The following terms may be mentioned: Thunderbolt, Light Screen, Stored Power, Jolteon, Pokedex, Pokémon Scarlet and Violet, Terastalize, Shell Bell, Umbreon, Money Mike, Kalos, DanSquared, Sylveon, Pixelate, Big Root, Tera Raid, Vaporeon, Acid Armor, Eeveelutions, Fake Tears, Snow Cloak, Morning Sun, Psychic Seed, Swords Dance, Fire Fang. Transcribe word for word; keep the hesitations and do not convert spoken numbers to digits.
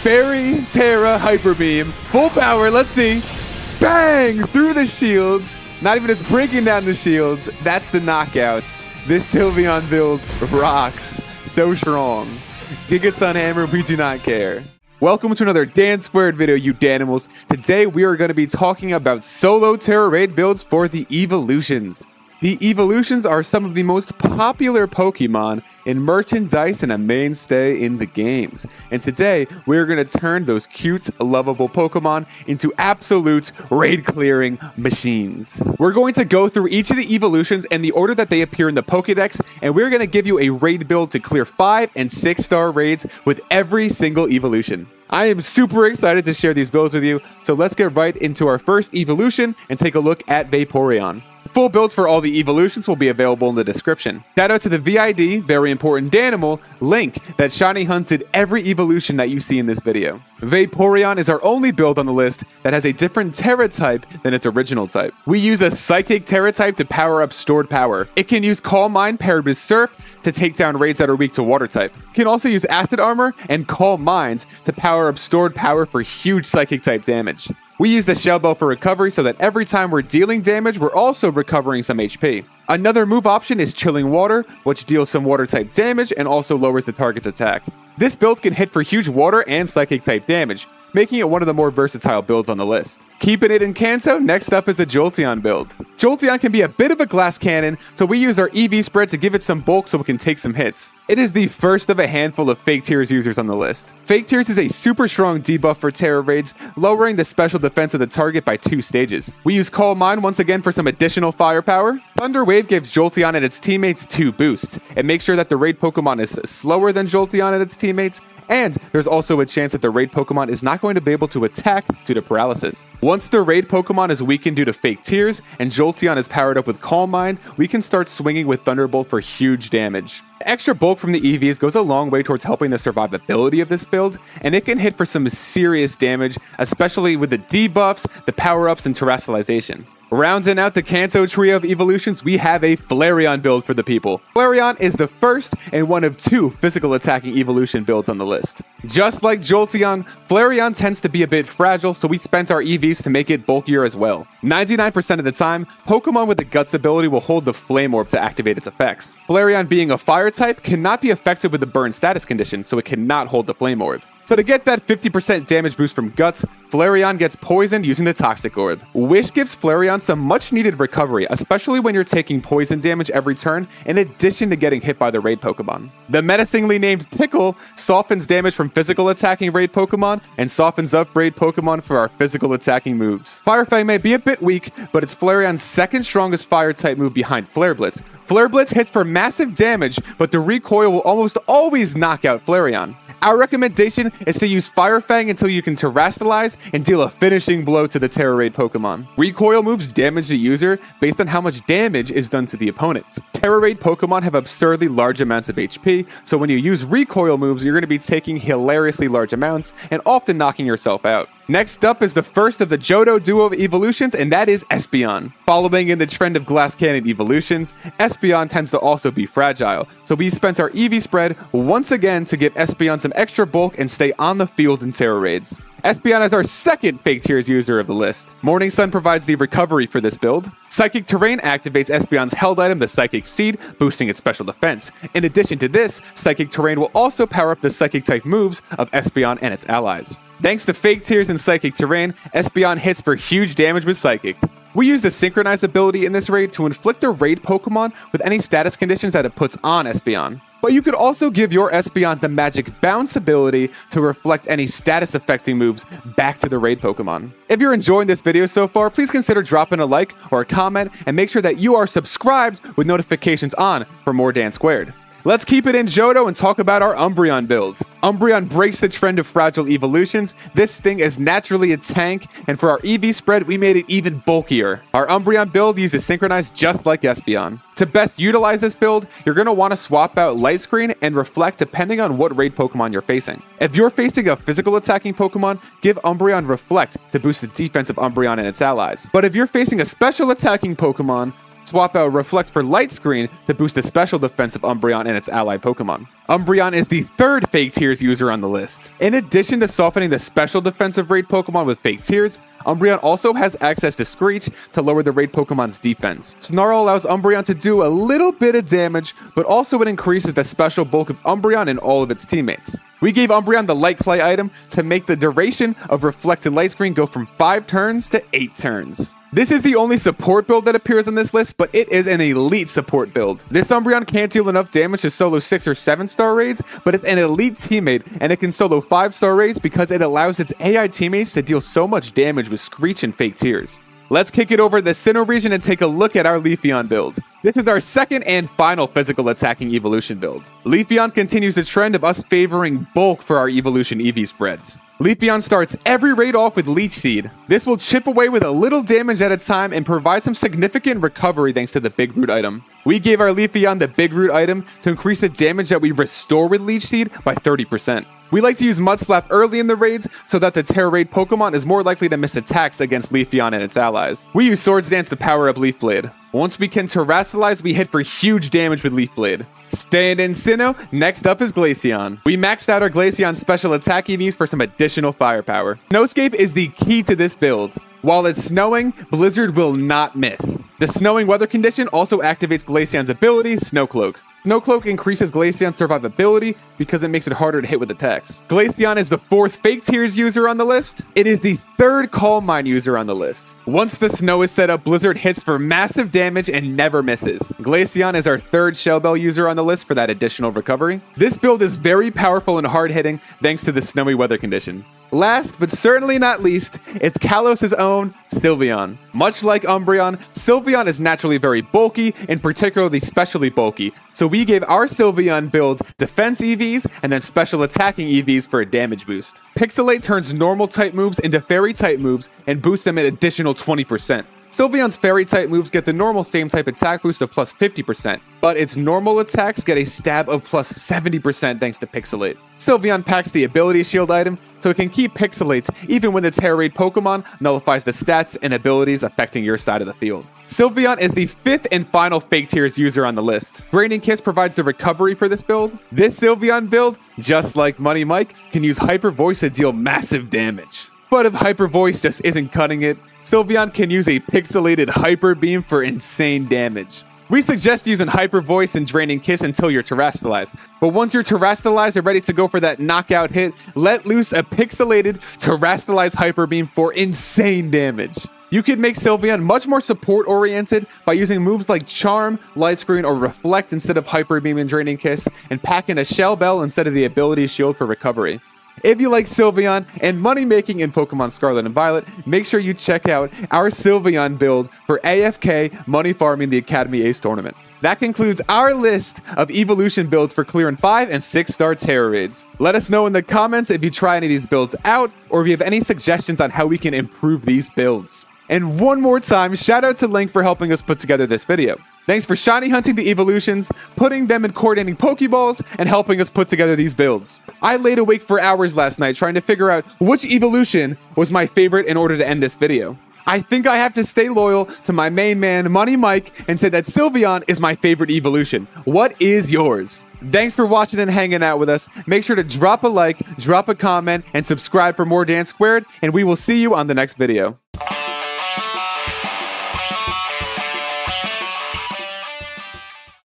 Fairy, Tera, Hyper Beam. Full power, let's see. Bang! Through the shields. Not even just breaking down the shields. That's the knockout. This Sylveon build rocks. So strong. Giga Sun Hammer, we do not care. Welcome to another DanSquared video, you Danimals. Today we are going to be talking about solo Tera Raid builds for the Eeveelutions. The Eeveelutions are some of the most popular Pokemon in merchandise and a mainstay in the games. And today, we're going to turn those cute, lovable Pokemon into absolute raid-clearing machines. We're going to go through each of the Eeveelutions and the order that they appear in the Pokedex, and we're going to give you a raid build to clear five and six star raids with every single Eeveelution. I am super excited to share these builds with you, so let's get right into our first Eeveelution and take a look at Vaporeon. Full builds for all the Eeveelutions will be available in the description. Shout out to the V I D, very important Danimal, Link, that shiny hunted every Eeveelution that you see in this video. Vaporeon is our only build on the list that has a different Tera type than its original type. We use a Psychic Tera type to power up stored power. It can use Calm Mind paired with Surf to take down raids that are weak to water type. It can also use Acid Armor and Calm Minds to power up stored power for huge Psychic type damage. We use the Shell Bell for recovery so that every time we're dealing damage, we're also recovering some H P. Another move option is Chilling Water, which deals some water type damage and also lowers the target's attack. This build can hit for huge water and psychic type damage, making it one of the more versatile builds on the list. Keeping it in Kanto, next up is a Jolteon build. Jolteon can be a bit of a glass cannon, so we use our E V spread to give it some bulk so it can take some hits. It is the first of a handful of Fake Tears users on the list. Fake Tears is a super strong debuff for Tera Raids, lowering the special defense of the target by two stages. We use Calm Mind once again for some additional firepower. Thunder Wave gives Jolteon and its teammates two boosts, and makes sure that the raid Pokemon is slower than Jolteon and its teammates, and there's also a chance that the raid Pokemon is not going to be able to attack due to paralysis. Once the raid Pokemon is weakened due to Fake Tears, and Jolteon is powered up with Calm Mind, we can start swinging with Thunderbolt for huge damage. Extra bulk from the E Vs goes a long way towards helping the survivability of this build, and it can hit for some serious damage, especially with the debuffs, the power-ups, and terrestrialization. Rounding out the Kanto trio of Eeveelutions, we have a Flareon build for the people. Flareon is the first and one of two physical attacking Eeveelution builds on the list. Just like Jolteon, Flareon tends to be a bit fragile, so we spent our E Vs to make it bulkier as well. ninety-nine percent of the time, Pokemon with the Guts ability will hold the Flame Orb to activate its effects. Flareon being a fire type cannot be affected with the burn status condition, so it cannot hold the Flame Orb. So to get that fifty percent damage boost from Guts, Flareon gets poisoned using the Toxic Orb. Wish gives Flareon some much-needed recovery, especially when you're taking poison damage every turn, in addition to getting hit by the raid Pokemon. The menacingly named Tickle softens damage from physical attacking raid Pokemon, and softens up raid Pokemon for our physical attacking moves. Firefang may be a bit weak, but it's Flareon's second strongest fire-type move behind Flare Blitz. Flare Blitz hits for massive damage, but the recoil will almost always knock out Flareon. Our recommendation is to use Firefang until you can Terastalize and deal a finishing blow to the Tera Raid Pokemon. Recoil moves damage the user based on how much damage is done to the opponent. Tera Raid Pokemon have absurdly large amounts of H P, so when you use recoil moves, you're going to be taking hilariously large amounts and often knocking yourself out. Next up is the first of the Johto duo of Eeveelutions, and that is Espeon. Following in the trend of Glass Cannon Eeveelutions, Espeon tends to also be fragile, so we spent our E V spread once again to give Espeon some extra bulk and stay on the field in Tera Raids. Espeon is our second Fake Tears user of the list. Morning Sun provides the recovery for this build. Psychic Terrain activates Espeon's held item, the Psychic Seed, boosting its special defense. In addition to this, Psychic Terrain will also power up the Psychic-type moves of Espeon and its allies. Thanks to Fake Tears and Psychic Terrain, Espeon hits for huge damage with Psychic. We use the Synchronize ability in this raid to inflict a raid Pokemon with any status conditions that it puts on Espeon. But you could also give your Espeon the Magic Bounce ability to reflect any status affecting moves back to the raid Pokemon. If you're enjoying this video so far, please consider dropping a like or a comment and make sure that you are subscribed with notifications on for more DanSquared. Let's keep it in Johto and talk about our Umbreon builds. Umbreon breaks the trend of fragile Eeveelutions. This thing is naturally a tank, and for our E V spread, we made it even bulkier. Our Umbreon build uses Synchronize just like Espeon. To best utilize this build, you're going to want to swap out Light Screen and Reflect depending on what raid Pokemon you're facing. If you're facing a physical attacking Pokemon, give Umbreon Reflect to boost the defense of Umbreon and its allies. But if you're facing a special attacking Pokemon, swap out Reflect for Light Screen to boost the special defense of Umbreon and its ally Pokemon. Umbreon is the third Fake Tears user on the list. In addition to softening the special defensive raid Pokemon with Fake Tears, Umbreon also has access to Screech to lower the raid Pokemon's defense. Snarl allows Umbreon to do a little bit of damage, but also it increases the special bulk of Umbreon and all of its teammates. We gave Umbreon the Light Fly item to make the duration of Reflected Light Screen go from five turns to eight turns. This is the only support build that appears on this list, but it is an elite support build. This Umbreon can't deal enough damage to solo six or seven star raids, but it's an elite teammate, and it can solo five star raids because it allows its A I teammates to deal so much damage with Screech and Fake Tears. Let's kick it over to the Sinnoh region and take a look at our Leafeon build. This is our second and final physical attacking evolution build. Leafeon continues the trend of us favoring bulk for our evolution E V spreads. Leafeon starts every raid off with Leech Seed. This will chip away with a little damage at a time and provide some significant recovery thanks to the Big Root item. We gave our Leafeon the Big Root item to increase the damage that we restore with Leech Seed by thirty percent. We like to use Mud Slap early in the raids so that the Tera Raid Pokemon is more likely to miss attacks against Leafeon and its allies. We use Swords Dance to power up Leaf Blade. Once we can Terrasilize, we hit for huge damage with Leaf Blade. Staying in Sinnoh, next up is Glaceon. We maxed out our Glaceon special attack E Vs for some additional firepower. Snowscape is the key to this build. While it's snowing, Blizzard will not miss. The snowing weather condition also activates Glaceon's ability, Snow Cloak. Snow Cloak increases Glaceon's survivability because it makes it harder to hit with attacks. Glaceon is the fourth Fake Tears user on the list. It is the third Calm Mind user on the list. Once the snow is set up, Blizzard hits for massive damage and never misses. Glaceon is our third Shell Bell user on the list for that additional recovery. This build is very powerful and hard-hitting thanks to the snowy weather condition. Last, but certainly not least, it's Kalos' own Sylveon. Much like Umbreon, Sylveon is naturally very bulky, and particularly specially bulky, so we gave our Sylveon build defense E Vs and then special attacking E Vs for a damage boost. Pixelate turns normal-type moves into fairy-type moves and boosts them an additional twenty percent. Sylveon's fairy-type moves get the normal same-type attack boost of plus fifty percent, but its normal attacks get a stab of plus seventy percent thanks to Pixelate. Sylveon packs the Ability Shield item, so it can keep Pixelates even when the Tera Raid Pokemon nullifies the stats and abilities affecting your side of the field. Sylveon is the fifth and final Fake Tears user on the list. Draining Kiss provides the recovery for this build. This Sylveon build, just like Money Mike, can use Hyper Voice to deal massive damage. But if Hyper Voice just isn't cutting it, Sylveon can use a Pixelated Hyper Beam for insane damage. We suggest using Hyper Voice and Draining Kiss until you're Terrastalized, but once you're Terrastalized and ready to go for that knockout hit, let loose a Pixelated Terrastalized Hyper Beam for insane damage. You could make Sylveon much more support-oriented by using moves like Charm, Light Screen, or Reflect instead of Hyper Beam and Draining Kiss, and packing a Shell Bell instead of the Ability Shield for recovery. If you like Sylveon and money-making in Pokemon Scarlet and Violet, make sure you check out our Sylveon build for A F K Money Farming the Academy Ace Tournament. That concludes our list of evolution builds for clearing five and six star Tera Raids. Let us know in the comments if you try any of these builds out, or if you have any suggestions on how we can improve these builds. And one more time, shout out to Link for helping us put together this video. Thanks for shiny hunting the evolutions, putting them in coordinating Pokeballs, and helping us put together these builds. I laid awake for hours last night trying to figure out which evolution was my favorite in order to end this video. I think I have to stay loyal to my main man, Money Mike, and say that Sylveon is my favorite evolution. What is yours? Thanks for watching and hanging out with us. Make sure to drop a like, drop a comment, and subscribe for more Dan Squared, and we will see you on the next video.